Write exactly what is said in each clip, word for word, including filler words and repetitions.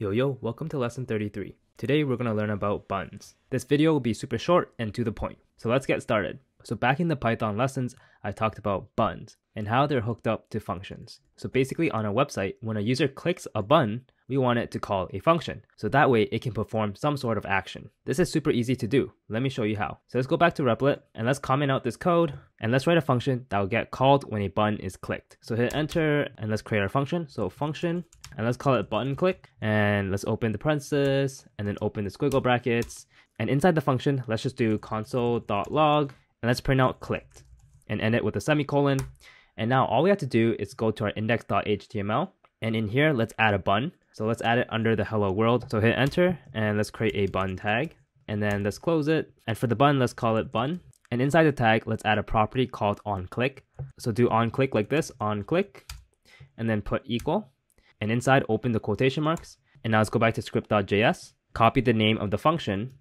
Yo yo, welcome to lesson thirty-three. Today we're going to learn about buttons. This video will be super short and to the point. So let's get started. So back in the Python lessons, I talked about buttons and how they're hooked up to functions. So basically on a website, when a user clicks a button, we want it to call a function. So that way it can perform some sort of action. This is super easy to do. Let me show you how. So let's go back to Replit and let's comment out this code and let's write a function that will get called when a button is clicked. So hit enter and let's create our function. So function, and let's call it button click, and let's open the parentheses and then open the squiggle brackets. And inside the function, let's just do console.log and let's print out clicked and end it with a semicolon. And now all we have to do is go to our index.html, and in here, let's add a button. So let's add it under the hello world. So hit enter and let's create a button tag and then let's close it. And for the button, let's call it button. And inside the tag, let's add a property called onClick. So do onClick like this, onClick, and then put equal. And inside, open the quotation marks. And now let's go back to script.js, copy the name of the function,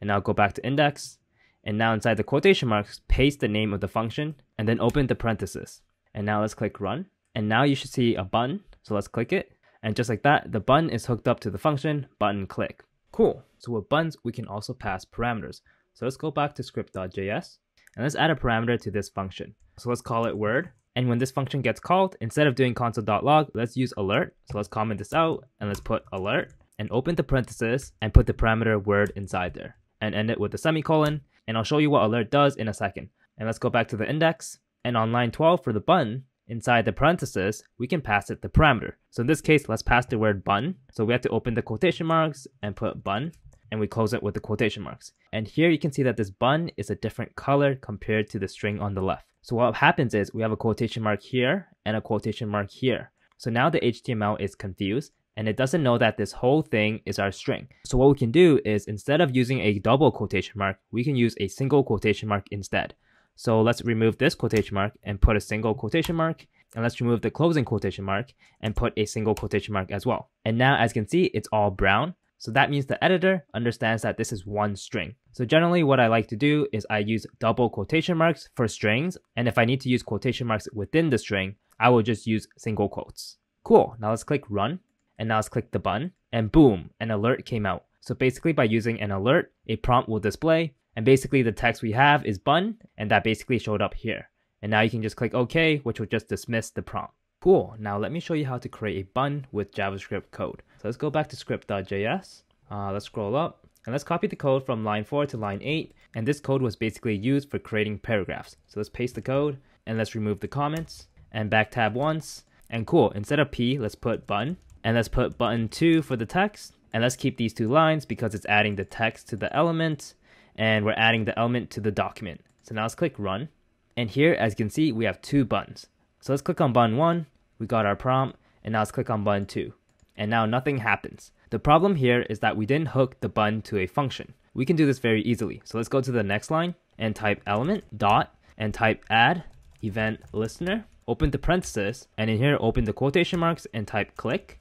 and now go back to index. And now inside the quotation marks, paste the name of the function, and then open the parentheses. And now let's click run. And now you should see a button. So let's click it. And just like that, the button is hooked up to the function button click. Cool. So with buttons, we can also pass parameters. So let's go back to script.js and let's add a parameter to this function. So let's call it word. And when this function gets called, instead of doing console.log, let's use alert. So let's comment this out and let's put alert and open the parentheses and put the parameter word inside there and end it with a semicolon. And I'll show you what alert does in a second. And let's go back to the index, and on line twelve for the button, inside the parentheses, we can pass it the parameter. So in this case, let's pass the word button. So we have to open the quotation marks and put button, and we close it with the quotation marks. And here you can see that this button is a different color compared to the string on the left. So what happens is we have a quotation mark here and a quotation mark here. So now the H T M L is confused and it doesn't know that this whole thing is our string. So what we can do is instead of using a double quotation mark, we can use a single quotation mark instead. So let's remove this quotation mark and put a single quotation mark, and let's remove the closing quotation mark and put a single quotation mark as well. And now as you can see, it's all brown. So that means the editor understands that this is one string. So generally what I like to do is I use double quotation marks for strings. And if I need to use quotation marks within the string, I will just use single quotes. Cool. Now let's click run, and now let's click the button, and boom, an alert came out. So basically by using an alert, a prompt will display. And basically the text we have is button, and that basically showed up here. And now you can just click OK, which will just dismiss the prompt. Cool. Now let me show you how to create a button with JavaScript code. So let's go back to script.js. Uh, let's scroll up and let's copy the code from line four to line eight. And this code was basically used for creating paragraphs. So let's paste the code and let's remove the comments and back tab once. And cool, instead of P, let's put button, and let's put button two for the text. And let's keep these two lines because it's adding the text to the element. And we're adding the element to the document. So now let's click run. And here, as you can see, we have two buttons. So let's click on button one. We got our prompt. And now let's click on button two. And now nothing happens. The problem here is that we didn't hook the button to a function. We can do this very easily. So let's go to the next line and type element dot and type add event listener. Open the parentheses. And in here, open the quotation marks and type click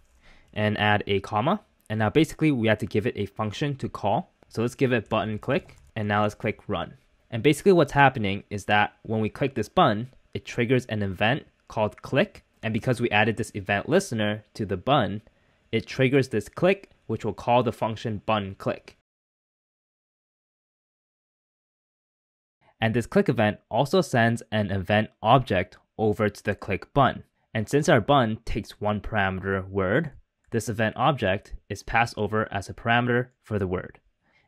and add a comma. And now basically we have to give it a function to call. So let's give it button click. And now let's click run. And basically what's happening is that when we click this button, it triggers an event called click. And because we added this event listener to the button, it triggers this click, which will call the function button click. And this click event also sends an event object over to the click button. And since our button takes one parameter word, this event object is passed over as a parameter for the word.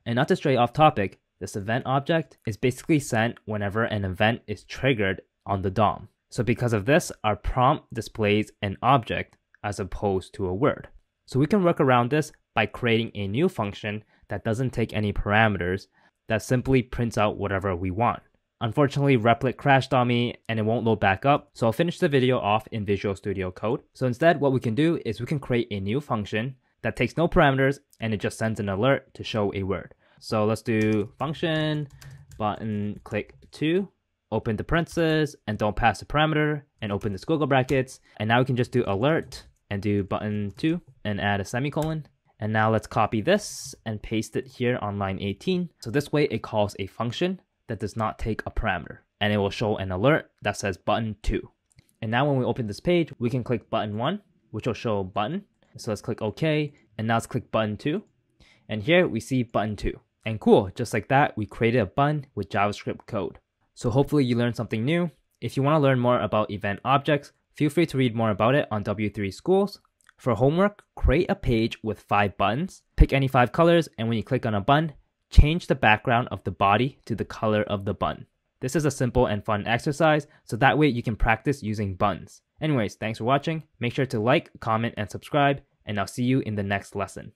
And not to stray off topic, this event object is basically sent whenever an event is triggered on the D O M. So because of this, our prompt displays an object as opposed to a word. So we can work around this by creating a new function that doesn't take any parameters, that simply prints out whatever we want. Unfortunately, Replit crashed on me and it won't load back up, so I'll finish the video off in Visual Studio Code. So instead, what we can do is we can create a new function that takes no parameters and it just sends an alert to show a word. So let's do function button click two, open the parentheses and don't pass the parameter and open the squiggle brackets. And now we can just do alert and do button two and add a semicolon. And now let's copy this and paste it here on line eighteen. So this way it calls a function that does not take a parameter and it will show an alert that says button two. And now when we open this page, we can click button one, which will show button. So let's click OK And now let's click button two. And here we see button two. And cool, just like that, we created a button with JavaScript code. So hopefully you learned something new. If you want to learn more about event objects, feel free to read more about it on W three Schools. For homework, create a page with five buttons. Pick any five colors, and when you click on a button, change the background of the body to the color of the button. This is a simple and fun exercise, so that way you can practice using buttons. Anyways, thanks for watching. Make sure to like, comment, and subscribe, and I'll see you in the next lesson.